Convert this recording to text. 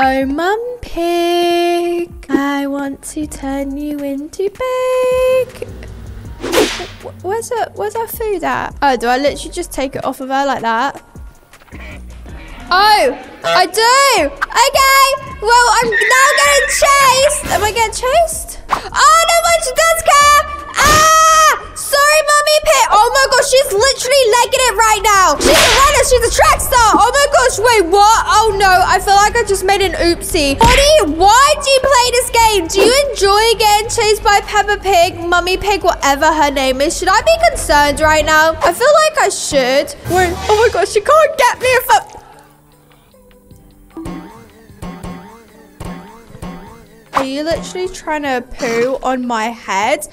Oh, Mum Pig, I want to turn you into pig. Where's our food at? Oh, do I literally just take it off of her like that? Oh, I do. Okay. Well, I'm now getting chased. Am I getting chased? Oh, no one, she does care. Ah, sorry, Mummy Pig. Oh my gosh, she's literally legging it right now. She's a runner. She's a track star. Oh my gosh. Wait, what? Oh no, I feel like I just made an oopsie. Bonnie, why do you play this game? Do you enjoy getting chased by Peppa Pig, Mummy Pig, whatever her name is? Should I be concerned right now? I feel like I should. Wait, oh my gosh, she can't get me if I... Are you literally trying to poo on my head?